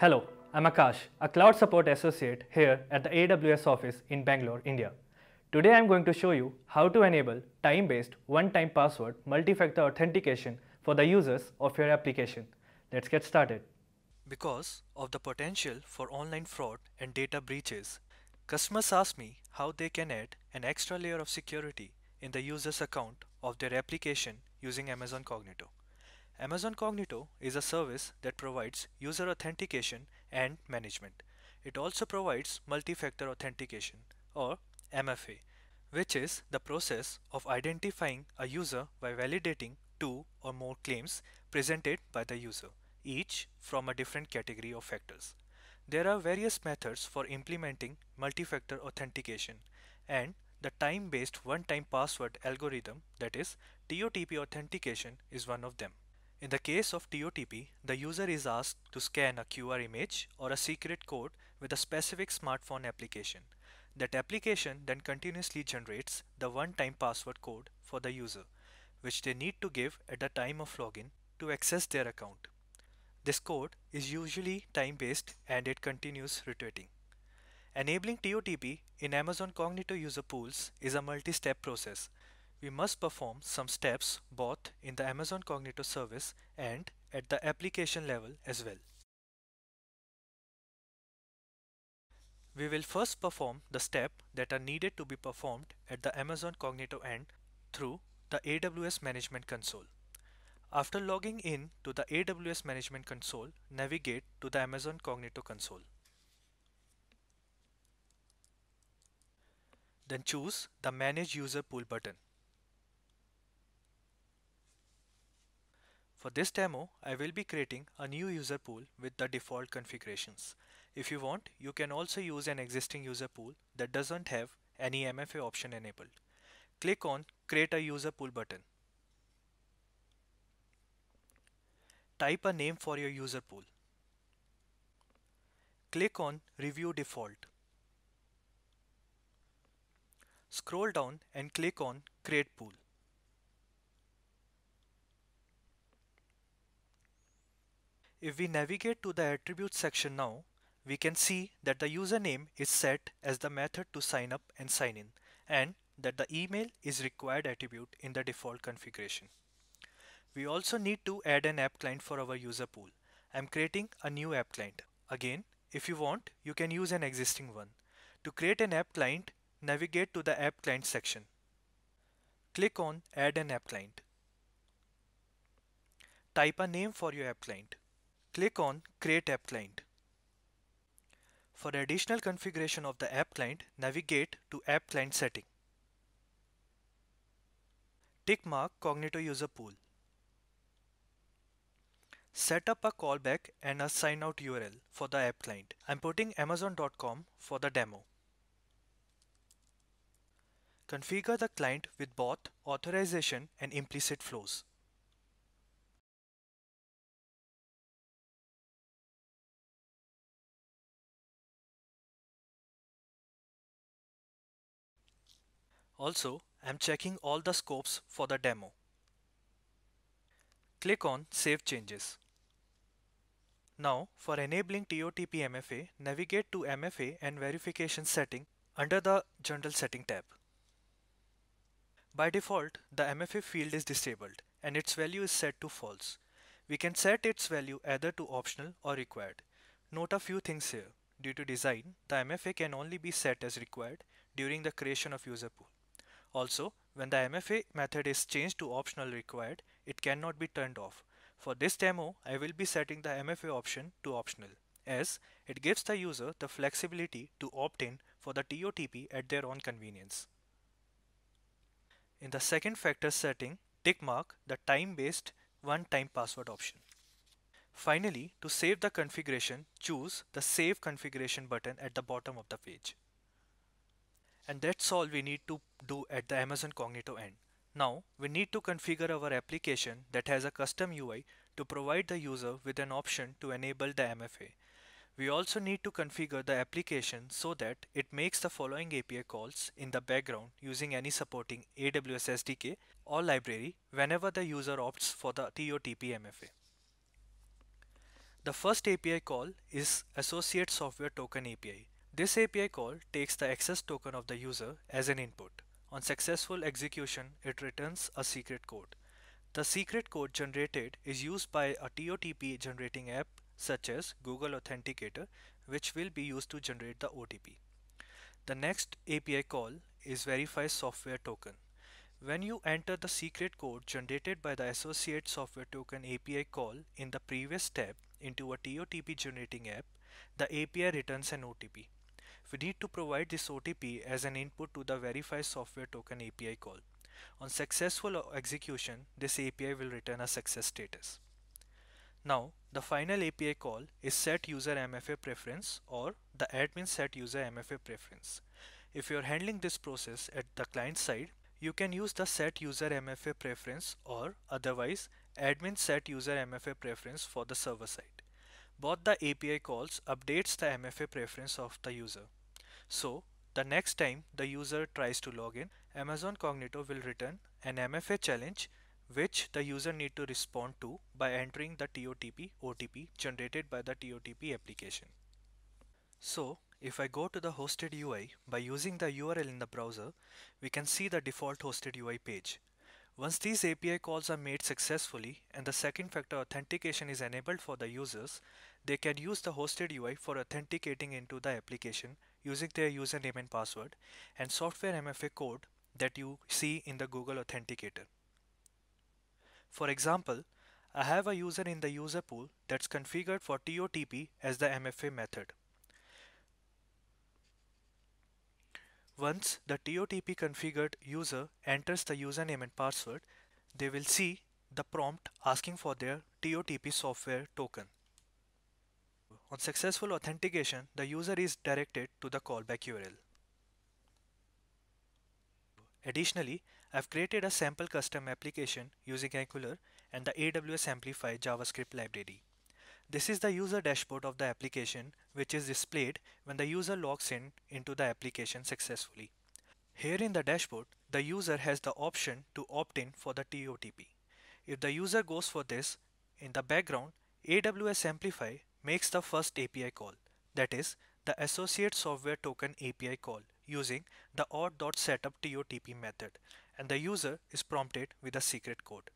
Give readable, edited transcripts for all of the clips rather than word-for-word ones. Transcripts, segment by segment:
Hello, I'm Akash, a Cloud Support Associate here at the AWS office in Bangalore, India. Today I'm going to show you how to enable time-based one-time password multi-factor authentication for the users of your application. Let's get started. Because of the potential for online fraud and data breaches, customers ask me how they can add an extra layer of security in the user's account of their application using Amazon Cognito. Amazon Cognito is a service that provides user authentication and management. It also provides multi-factor authentication or MFA, which is the process of identifying a user by validating two or more claims presented by the user, each from a different category of factors. There are various methods for implementing multi-factor authentication, and the time-based one-time password algorithm, that is TOTP authentication, is one of them. In the case of TOTP, the user is asked to scan a QR image or a secret code with a specific smartphone application. That application then continuously generates the one-time password code for the user, which they need to give at the time of login to access their account. This code is usually time-based and it continues rotating. Enabling TOTP in Amazon Cognito user pools is a multi-step process. We must perform some steps both in the Amazon Cognito service and at the application level as well. We will first perform the steps that are needed to be performed at the Amazon Cognito end through the AWS Management Console. After logging in to the AWS Management Console, navigate to the Amazon Cognito console. Then choose the Manage User Pool button. For this demo, I will be creating a new user pool with the default configurations. If you want, you can also use an existing user pool that doesn't have any MFA option enabled. Click on Create a User Pool button. Type a name for your user pool. Click on Review Default. Scroll down and click on Create Pool. If we navigate to the attributes section now, we can see that the username is set as the method to sign up and sign in, and that the email is required attribute in the default configuration. We also need to add an app client for our user pool. I'm creating a new app client. Again, if you want, you can use an existing one. To create an app client, navigate to the app client section. Click on Add an app client. Type a name for your app client. Click on Create App Client. For additional configuration of the app client, navigate to App Client Setting. Tick mark Cognito User Pool. Set up a callback and a sign out URL for the app client. I'm putting amazon.com for the demo. Configure the client with both authorization and implicit flows. Also, I'm checking all the scopes for the demo. Click on Save Changes. Now, for enabling TOTP MFA, navigate to MFA and Verification Setting under the General Setting tab. By default, the MFA field is disabled and its value is set to false. We can set its value either to optional or required. Note a few things here. Due to design, the MFA can only be set as required during the creation of user pool. Also, when the MFA method is changed to optional required, it cannot be turned off. For this demo, I will be setting the MFA option to optional, as it gives the user the flexibility to opt in for the TOTP at their own convenience. In the second factor setting, tick mark the time-based one-time password option. Finally, to save the configuration, choose the Save Configuration button at the bottom of the page. And that's all we need to do at the Amazon Cognito end. Now, we need to configure our application that has a custom UI to provide the user with an option to enable the MFA. We also need to configure the application so that it makes the following API calls in the background using any supporting AWS SDK or library whenever the user opts for the TOTP MFA. The first API call is Associate Software Token API. This API call takes the access token of the user as an input. On successful execution, it returns a secret code. The secret code generated is used by a TOTP generating app such as Google Authenticator, which will be used to generate the OTP. The next API call is Verify Software Token. When you enter the secret code generated by the Associate Software Token API call in the previous step into a TOTP generating app, the API returns an OTP. We need to provide this OTP as an input to the Verify Software Token API call. On successful execution, this API will return a success status. Now, the final API call is Set User MFA Preference or the Admin Set User MFA Preference. If you are handling this process at the client side, you can use the Set User MFA Preference or otherwise Admin Set User MFA Preference for the server side. Both the API calls updates the MFA preference of the user. So, the next time the user tries to log in, Amazon Cognito will return an MFA challenge which the user need to respond to by entering the TOTP OTP generated by the TOTP application. So, if I go to the hosted UI by using the URL in the browser, we can see the default hosted UI page. Once these API calls are made successfully and the second factor authentication is enabled for the users, they can use the hosted UI for authenticating into the application using their username and password and software MFA code that you see in the Google Authenticator. For example, I have a user in the user pool that's configured for TOTP as the MFA method. Once the TOTP configured user enters the username and password, they will see the prompt asking for their TOTP software token. On successful authentication, the user is directed to the callback URL. Additionally, I've created a sample custom application using Angular and the AWS Amplify JavaScript library. This is the user dashboard of the application which is displayed when the user logs in into the application successfully. Here in the dashboard, the user has the option to opt in for the TOTP. If the user goes for this, in the background, AWS Amplify makes the first API call, that is, the Associate Software Token API call using the auth.setupTOTP method, and the user is prompted with a secret code.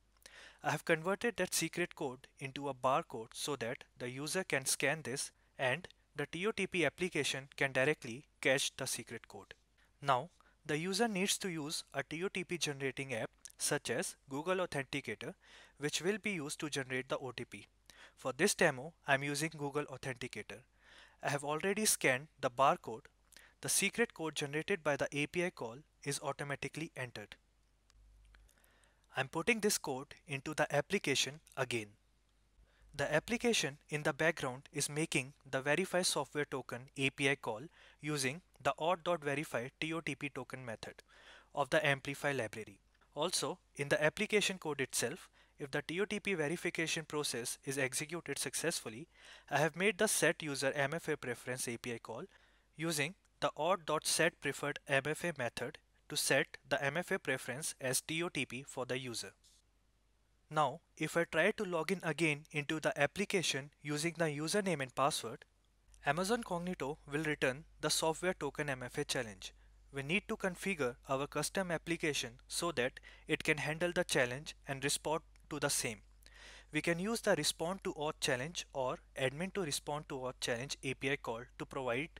I have converted that secret code into a barcode so that the user can scan this and the TOTP application can directly cache the secret code. Now, the user needs to use a TOTP generating app such as Google Authenticator, which will be used to generate the OTP. For this demo, I am using Google Authenticator. I have already scanned the barcode. The secret code generated by the API call is automatically entered. I'm putting this code into the application again. The application in the background is making the Verify Software Token API call using the auth.verify TOTP token method of the Amplify library. Also, in the application code itself, if the TOTP verification process is executed successfully, I have made the Set User MFA Preference API call using the auth.setPreferredMFA method to set the MFA preference as TOTP for the user. Now, if I try to log in again into the application using the username and password, Amazon Cognito will return the Software Token MFA challenge. We need to configure our custom application so that it can handle the challenge and respond to the same. We can use the RespondToAuthChallenge or AdminToRespondToAuthChallenge API call to provide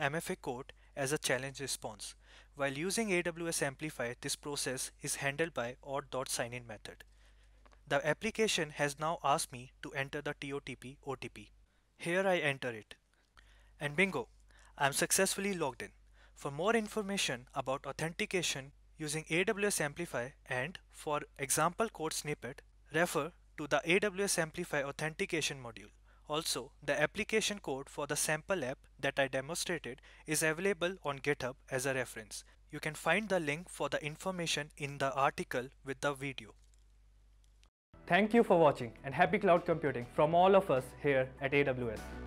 MFA code as a challenge response. While using AWS Amplify, this process is handled by auth.signin method. The application has now asked me to enter the TOTP OTP. Here I enter it. And bingo, I am successfully logged in. For more information about authentication using AWS Amplify and for example code snippet, refer to the AWS Amplify authentication module. Also, the application code for the sample app that I demonstrated is available on GitHub as a reference. You can find the link for the information in the article with the video. Thank you for watching and happy cloud computing from all of us here at AWS.